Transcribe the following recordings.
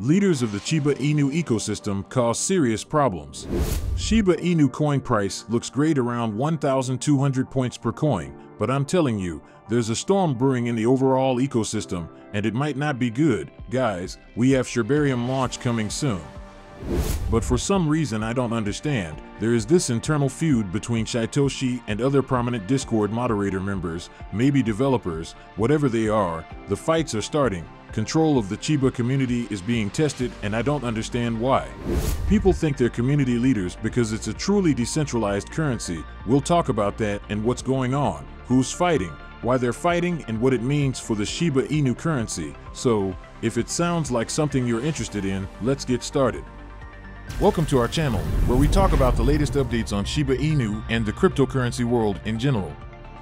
Leaders of the Shiba Inu ecosystem cause serious problems. Shiba Inu coin price looks great around 1,200 points per coin, but I'm telling you, there's a storm brewing in the overall ecosystem, and it might not be good. Guys, we have Shibarium launch coming soon. But for some reason I don't understand, there is this internal feud between Shytoshi and other prominent Discord moderator members, maybe developers, whatever they are, the fights are starting. Control of the Shiba community is being tested, and I don't understand why. People think they're community leaders because it's a truly decentralized currency. We'll talk about that and what's going on, who's fighting, why they're fighting, and what it means for the Shiba Inu currency. So, if it sounds like something you're interested in, let's get started. Welcome to our channel, where we talk about the latest updates on Shiba Inu and the cryptocurrency world in general.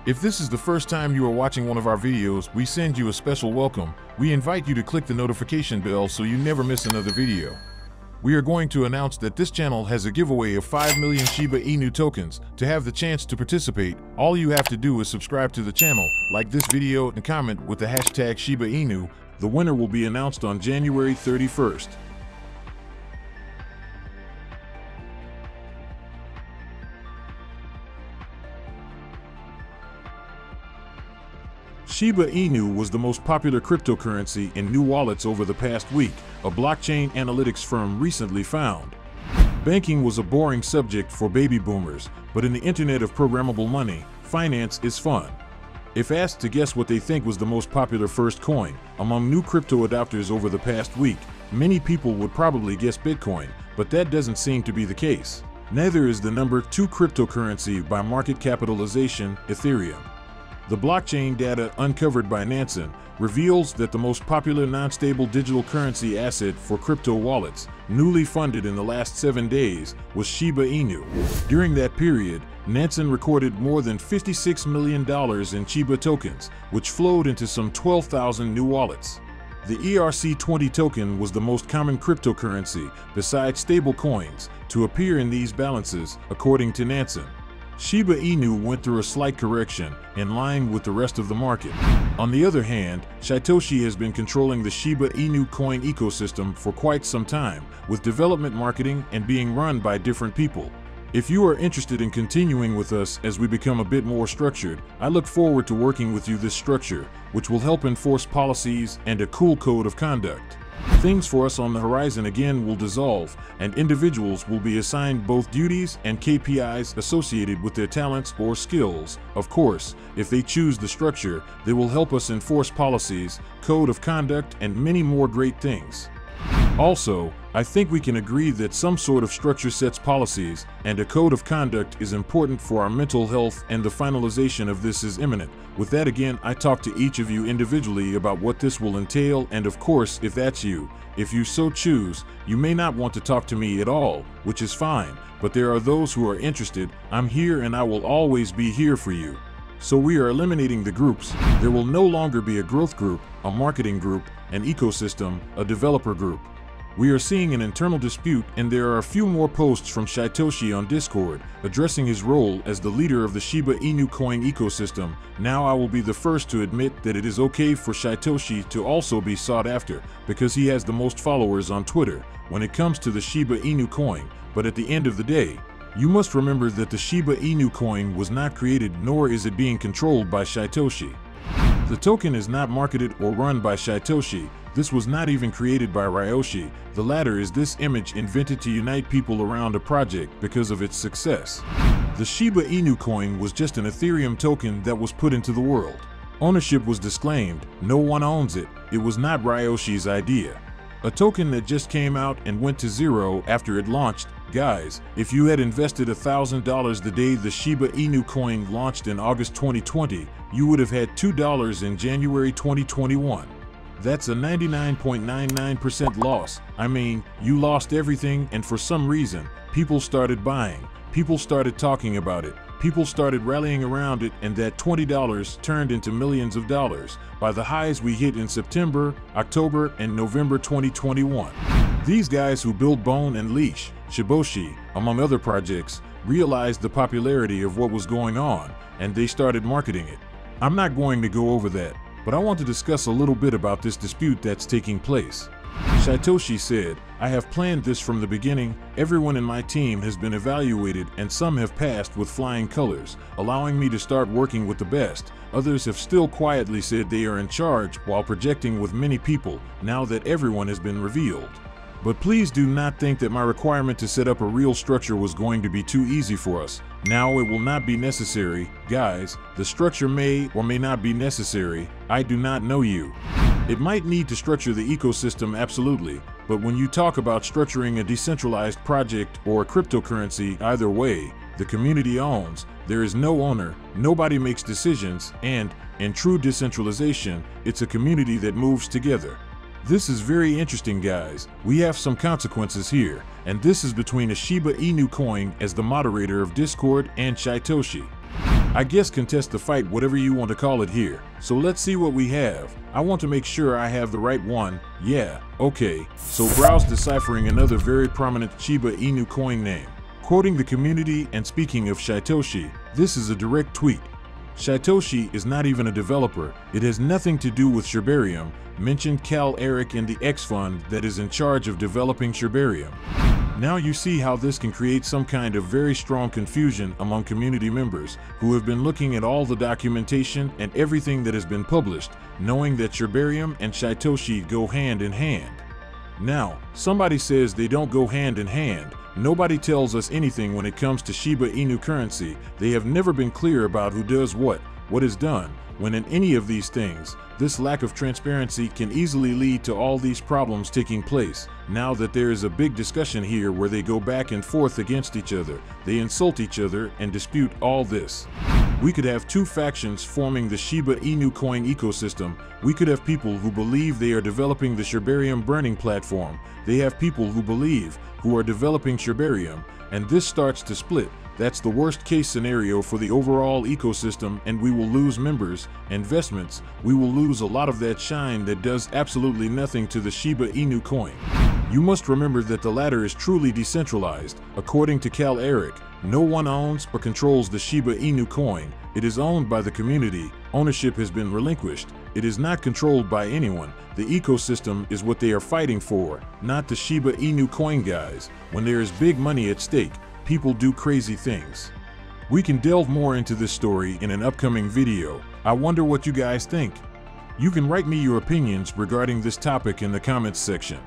If this is the first time you are watching one of our videos, we send you a special welcome. We invite you to click the notification bell so you never miss another video. We are going to announce that this channel has a giveaway of 5 million Shiba Inu tokens. To have the chance to participate, all you have to do is subscribe to the channel, like this video, and comment with the hashtag Shiba Inu. The winner will be announced on January 31st. Shiba Inu was the most popular cryptocurrency in new wallets over the past week, a blockchain analytics firm recently found. Banking was a boring subject for baby boomers, but in the internet of programmable money, finance is fun. If asked to guess what they think was the most popular first coin among new crypto adopters over the past week, many people would probably guess Bitcoin, but that doesn't seem to be the case. Neither is the number 2 cryptocurrency by market capitalization, Ethereum. The blockchain data uncovered by Nansen reveals that the most popular non-stable digital currency asset for crypto wallets, newly funded in the last 7 days, was Shiba Inu. During that period, Nansen recorded more than $56 million in Shiba tokens, which flowed into some 12,000 new wallets. The ERC20 token was the most common cryptocurrency, besides stable coins, to appear in these balances, according to Nansen. Shiba Inu went through a slight correction, in line with the rest of the market. On the other hand, Shytoshi has been controlling the Shiba Inu coin ecosystem for quite some time, with development, marketing, and being run by different people. If you are interested in continuing with us as we become a bit more structured, I look forward to working with you this structure, which will help enforce policies and a cool code of conduct. Things for us on the horizon again will dissolve, and individuals will be assigned both duties and KPIs associated with their talents or skills. Of course, if they choose the structure, they will help us enforce policies, code of conduct, and many more great things. Also, I think we can agree that some sort of structure sets policies, and a code of conduct is important for our mental health, and the finalization of this is imminent. With that again, I talk to each of you individually about what this will entail, and of course, if that's you, if you so choose, you may not want to talk to me at all, which is fine, but there are those who are interested. I'm here and I will always be here for you. So we are eliminating the groups. There will no longer be a growth group, a marketing group, an ecosystem, a developer group. We are seeing an internal dispute, and there are a few more posts from Shytoshi on Discord addressing his role as the leader of the Shiba Inu coin ecosystem. Now I will be the first to admit that it is okay for Shytoshi to also be sought after, because he has the most followers on Twitter when it comes to the Shiba Inu coin, but at the end of the day, you must remember that the Shiba Inu coin was not created, nor is it being controlled by Shytoshi. The token is not marketed or run by Shytoshi. This was not even created by Ryoshi. The latter is this image invented to unite people around a project because of its success. The Shiba Inu coin was just an Ethereum token that was put into the world. Ownership was disclaimed. No one owns it. It was not Ryoshi's idea. A token that just came out and went to zero after it launched. Guys, if you had invested $1,000 the day the Shiba Inu coin launched in August 2020, you would have had $2 in January 2021. That's a 99.99% loss. I mean, you lost everything, and for some reason, people started buying, people started talking about it, people started rallying around it, and that $20 turned into millions of dollars by the highs we hit in September, October, and November 2021. These guys who built Bone and Leash, Shiboshi, among other projects, realized the popularity of what was going on, and they started marketing it. I'm not going to go over that, but I want to discuss a little bit about this dispute that's taking place. Shytoshi said, "I have planned this from the beginning. Everyone in my team has been evaluated and some have passed with flying colors, allowing me to start working with the best. Others have still quietly said they are in charge while projecting with many people now that everyone has been revealed. But please do not think that my requirement to set up a real structure was going to be too easy for us. Now it will not be necessary. Guys, the structure may or may not be necessary. I do not know you. It might need to structure the ecosystem, absolutely, but when you talk about structuring a decentralized project or a cryptocurrency, either way, the community owns, there is no owner, nobody makes decisions, and, in true decentralization, it's a community that moves together. This is very interesting, guys. We have some consequences here, and this is between a Shiba Inu coin as the moderator of Discord and Shytoshi. I guess contest the fight, whatever you want to call it here. So let's see what we have. I want to make sure I have the right one. Yeah, okay. So browse deciphering another very prominent Shiba Inu coin name. Quoting the community and speaking of Shytoshi, this is a direct tweet. Shytoshi is not even a developer. It has nothing to do with Shibarium. Mentioned Cal Eric and the X Fund that is in charge of developing Shibarium. Now you see how this can create some kind of very strong confusion among community members who have been looking at all the documentation and everything that has been published, knowing that Shibarium and Shytoshi go hand in hand. Now, somebody says they don't go hand in hand. Nobody tells us anything when it comes to Shiba Inu currency. They have never been clear about who does what is done. When in any of these things, this lack of transparency can easily lead to all these problems taking place. Now that there is a big discussion here where they go back and forth against each other, they insult each other and dispute all this. We could have two factions forming the Shiba Inu coin ecosystem. We could have people who believe they are developing the Shibarium burning platform. They have people who believe who are developing Shibarium, and this starts to split. That's the worst case scenario for the overall ecosystem, and we will lose members, investments, we will lose a lot of that shine that does absolutely nothing to the Shiba Inu coin. You must remember that the latter is truly decentralized. According to Cal Eric, no one owns or controls the Shiba Inu coin. It is owned by the community. Ownership has been relinquished. It is not controlled by anyone. The ecosystem is what they are fighting for, not the Shiba Inu coin, guys. When there is big money at stake, people do crazy things. We can delve more into this story in an upcoming video. I wonder what you guys think. You can write me your opinions regarding this topic in the comments section.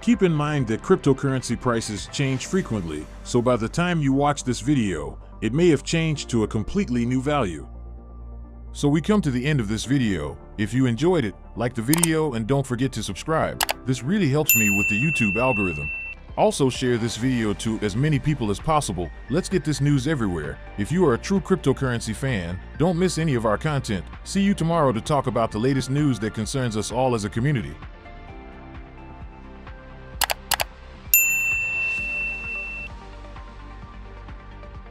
Keep in mind that cryptocurrency prices change frequently, so by the time you watch this video, it may have changed to a completely new value. So we come to the end of this video. If you enjoyed it, like the video and don't forget to subscribe. This really helps me with the YouTube algorithm. Also share this video to as many people as possible. Let's get this news everywhere. If you are a true cryptocurrency fan, don't miss any of our content. See you tomorrow to talk about the latest news that concerns us all as a community.